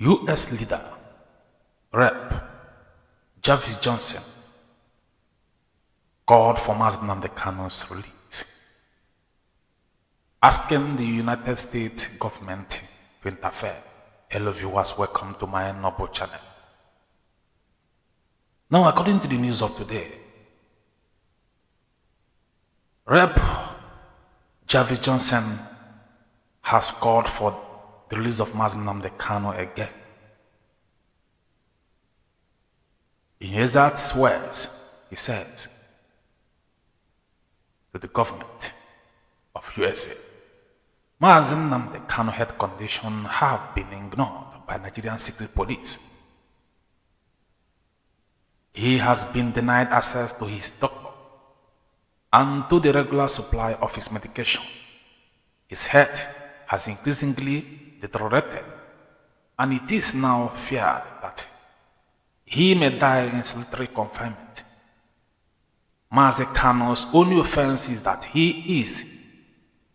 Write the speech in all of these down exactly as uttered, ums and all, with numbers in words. U S leader, Representative Jarvis Johnson, called for Mazi Nnamdi Kanu's release, asking the United States government to interfere. Hello viewers, welcome to my noble channel. Now, according to the news of today, Representative Jarvis Johnson has called for the release of Mazi Nnamdi Kanu again. In exact words, he says to the government of U S A, Mazi Nnamdi Kanu health condition have been ignored by Nigerian secret police. He has been denied access to his doctor and to the regular supply of his medication. His health has increasingly deteriorated, and it is now feared that he may die in solitary confinement. Mazi Kanu's only offense is that he is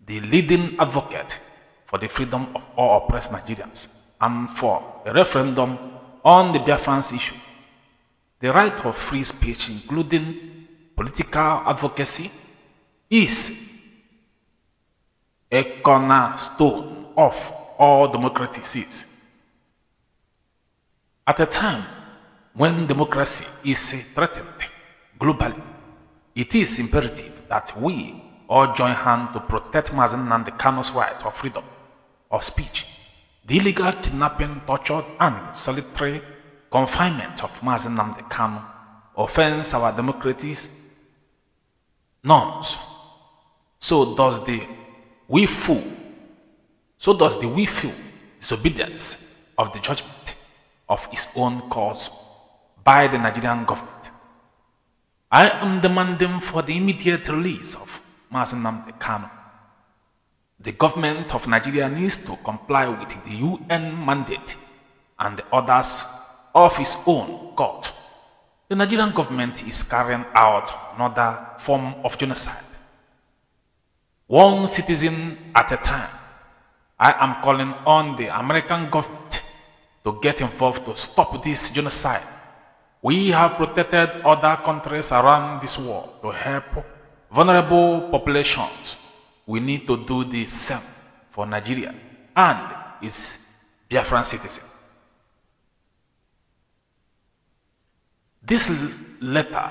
the leading advocate for the freedom of all oppressed Nigerians and for a referendum on the Biafrans issue, the right of free speech, including political advocacy, is a cornerstone of all democracies. At a time when democracy is threatened globally, it is imperative that we all join hands to protect Mazi Nnamdi Kanu's right of freedom of speech. The illegal kidnapping, torture, and solitary confinement of Mazi Nnamdi Kanu offends our democracy's norms. So does the willful, so does the willful disobedience of the judgment of its own cause by the Nigerian government. I am demanding for the immediate release of Mazi Nnamdi Kanu. The government of Nigeria needs to comply with the U N mandate and the orders of its own court. The Nigerian government is carrying out another form of genocide, one citizen at a time. I am calling on the American government to get involved to stop this genocide. We have protected other countries around this world to help vulnerable populations. We need to do the same for Nigeria and its Biafran citizens. This letter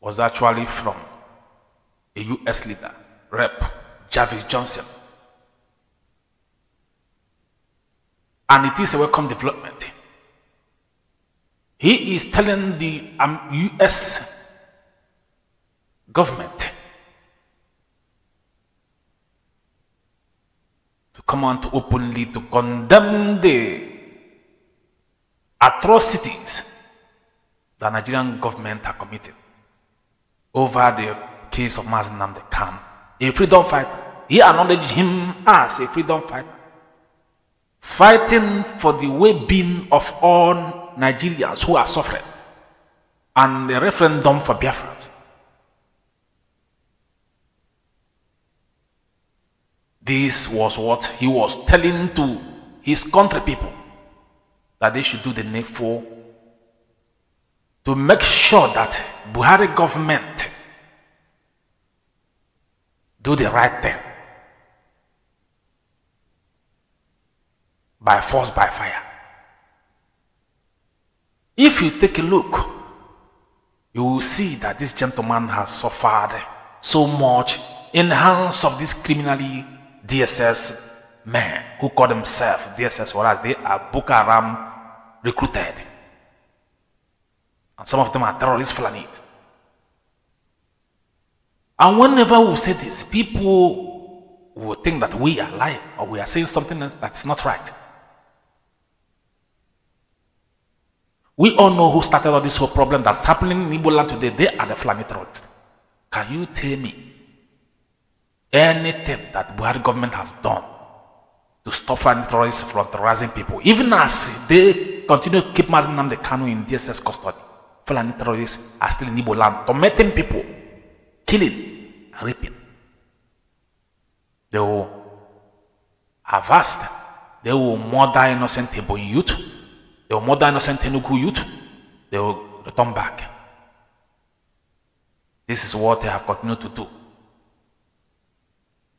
was actually from a U S leader, Rep Jarvis Johnson, and it is a welcome development. He is telling the um, U S government to come on to openly to condemn the atrocities the Nigerian government are committed over the case of Mazi Nnamdi Kanu, a freedom fighter. He acknowledged him as a freedom fighter, fighting for the well-being of all Nigerians who are suffering and the referendum for Biafra. This was what he was telling to his country people, that they should do the needful to make sure that Buhari government do the right thing by force, by fire. If you take a look, you will see that this gentleman has suffered so much in the hands of this criminally D S S men who call themselves D S S, whereas they are Boko Haram recruited. And some of them are terrorist Fulani. And whenever we say this, people will think that we are lying or we are saying something that's not right. We all know who started all this whole problem that's happening in Igbo land today. They are the Fulani terrorists. Can you tell me anything that Buhari government has done to stop Fulani terrorists from terrorizing people, even as they continue to keep Mazi Nnamdi Kanu in D S S custody? Fulani terrorists are still in Igbo land, tormenting people, killing and raping. They will have asked they will murder innocent Ebonyi youth, they will murder innocent Enugu youth, they will return back. This is what they have continued to do.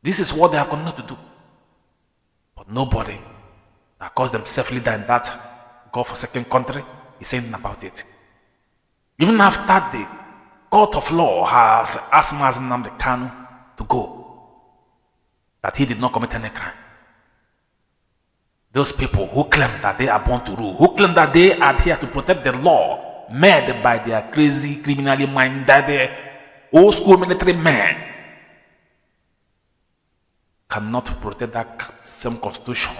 This is what they have continued to do. But nobody that calls themselves leader in that God-forsaken country is saying about it. Even after the court of law has asked Mazi Nnamdi Kanu to go, that he did not commit any crime. Those people who claim that they are born to rule, who claim that they are here to protect the law made by their crazy, criminally minded, old school military men, cannot protect that same constitution.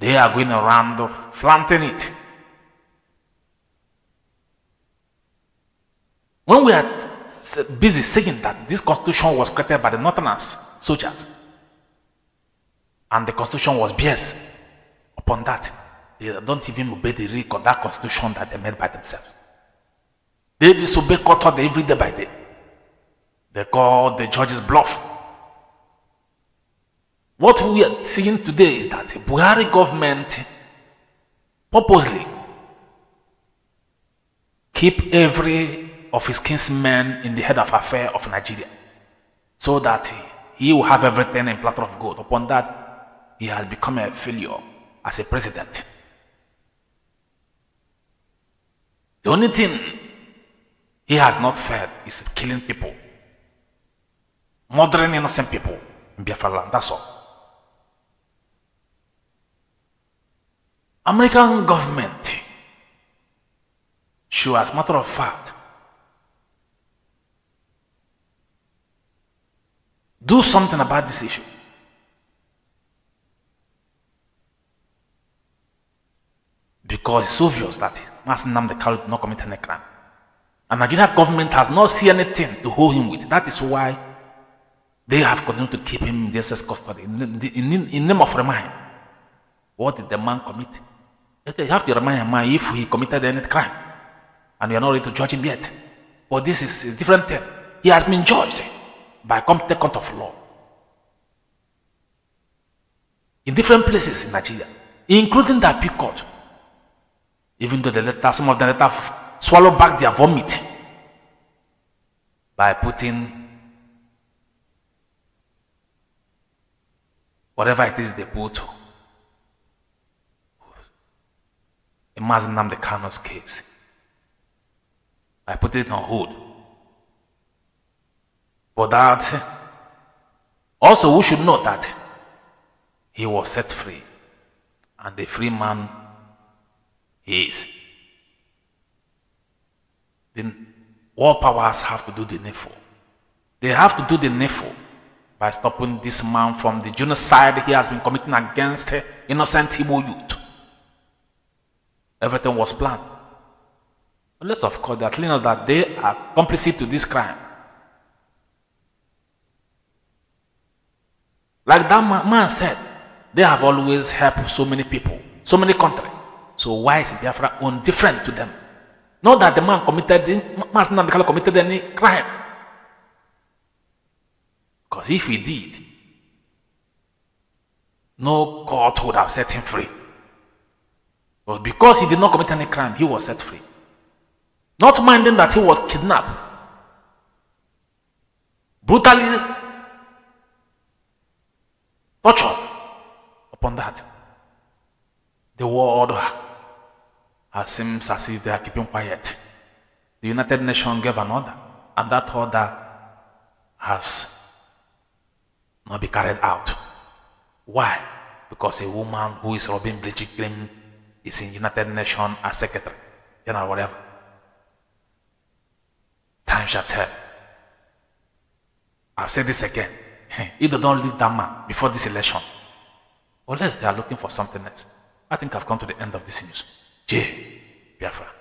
They are going around flaunting it. When we are busy saying that this constitution was created by the Northerners, soldiers, and the constitution was biased upon that, they don't even obey the real of that constitution that they made by themselves. They disobey court order every day by day. They call the judges bluff. What we are seeing today is that the Buhari government purposely keep every of his kinsmen in the head of affair of Nigeria, so that he will have everything in platter of gold. Upon that, he has become a failure as a president. The only thing he has not failed is killing people, murdering innocent people in Biafra land. That's all. American government should, as a matter of fact, do something about this issue. Because it's obvious that Mazi Nnamdi Kanu did not commit any crime. And the Nigerian government has not seen anything to hold him with. That is why they have continued to keep him in D S S custody. In, in, in name of remand. What did the man commit? You have to remind a man if he committed any crime. And you are not ready to judge him yet. But this is a different thing. He has been judged by competent court of law in different places in Nigeria, including the appeal court. Even though the letter, some of the letters swallow back their vomit by putting whatever it is they put in Mazi Nnamdi Kanu's case, by putting it on hold. For that, also we should know that he was set free, and the free man he is. Then all powers have to do the needful. They have to do the needful by stopping this man from the genocide he has been committing against innocent Igbo youth. Everything was planned. Unless, of course, they are telling us that they are complicit to this crime. Like that man said, they have always helped so many people, so many countries. So why is Biafra own different to them? Not that the man committed, Mazi Nnamdi Kanu committed any crime. Because if he did, no court would have set him free. But because he did not commit any crime, he was set free. Not minding that he was kidnapped, brutally torture. Upon that, the world has seems as if they are keeping quiet. The United Nations gave an order, and that order has not been carried out. Why? Because a woman who is robbing British claim is in United Nations as secretary, general, whatever. Time shall tell. I've said this again. If they don't leave that man before this election, unless they are looking for something else. I think I've come to the end of this news. J. Biafra.